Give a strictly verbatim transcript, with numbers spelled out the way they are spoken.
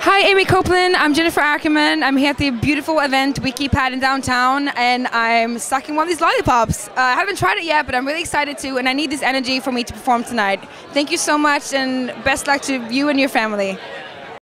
Hi, Amy Copeland. I'm Jennifer Akerman. I'm here at the beautiful event WikiPad in downtown, and I'm sucking one of these lollipops. Uh, I haven't tried it yet, but I'm really excited to, and I need this energy for me to perform tonight. Thank you so much, and best luck to you and your family.